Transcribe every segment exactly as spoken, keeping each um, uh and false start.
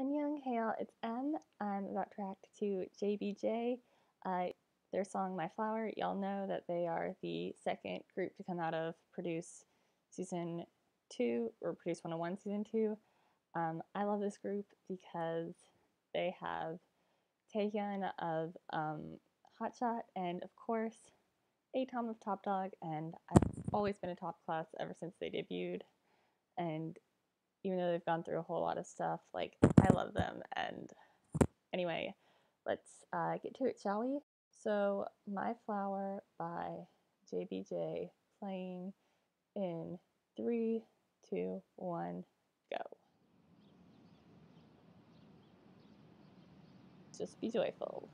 Annyeonghail, it's Em. I'm about to react to J B J. Uh, their song My Flower. Y'all know that they are the second group to come out of Produce Season two, or Produce one oh one Season two. Um, I love this group because they have Taehyun of um, Hotshot, and of course Atom of Top Dog, and I've always been a top class ever since they debuted, and even though they've gone through a whole lot of stuff, like, I love them. And anyway, let's uh, get to it, shall we? So, My Flower by J B J, playing in three, two, one, go. Just be joyful.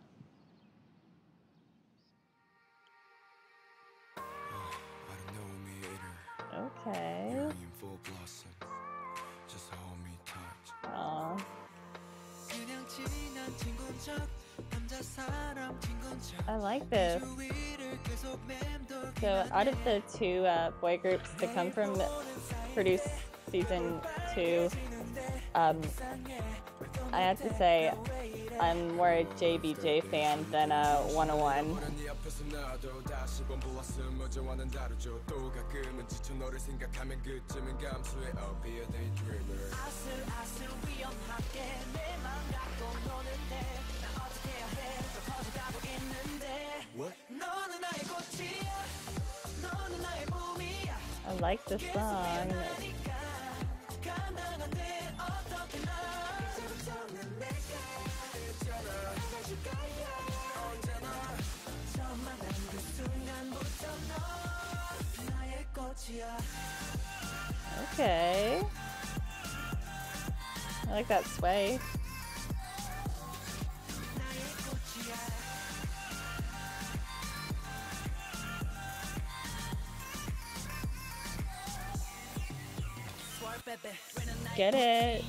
Okay. You're in full blossom. Just hold me tight. Aww. I like this. So out of the two uh, boy groups that come from Produce Season two, um, I have to say I'm more a J B J fan than a one oh one. I like this song. Okay. I like that sway. Get it.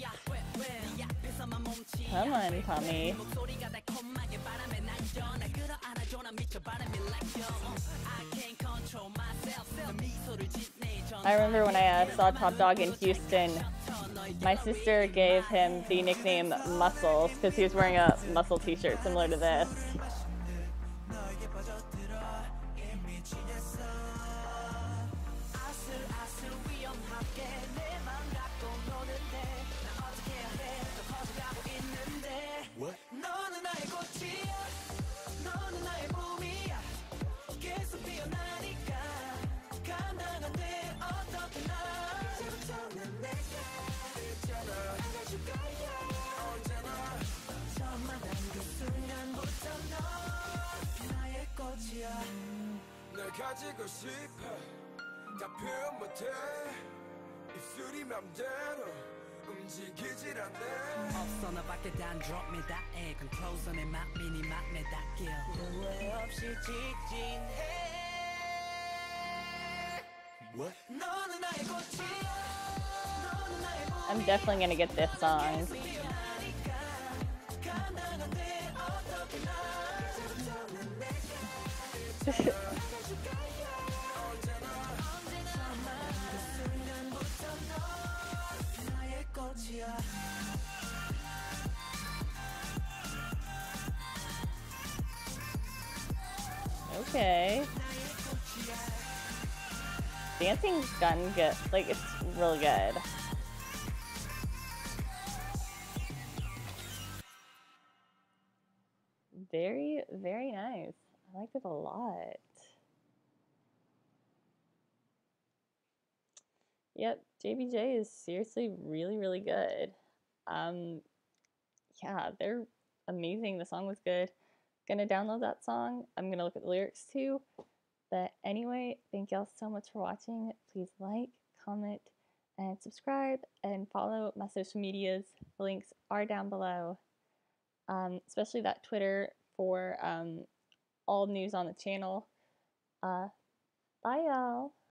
Come on, Tommy. I remember when I uh, saw Top Dog in Houston, my sister gave him the nickname Muscles because he was wearing a muscle t-shirt similar to this. I'm definitely gonna get this song. Okay. Dancing's gotten good. Like, it's really good. Very, very nice. I like this a lot. Yep, J B J is seriously really, really good. Um, yeah, they're amazing. The song was good. Gonna download that song. I'm gonna look at the lyrics too. But anyway, thank y'all so much for watching. Please like, comment, and subscribe, and follow my social medias. The links are down below. Um, especially that Twitter for um, all news on the channel. Uh, bye y'all.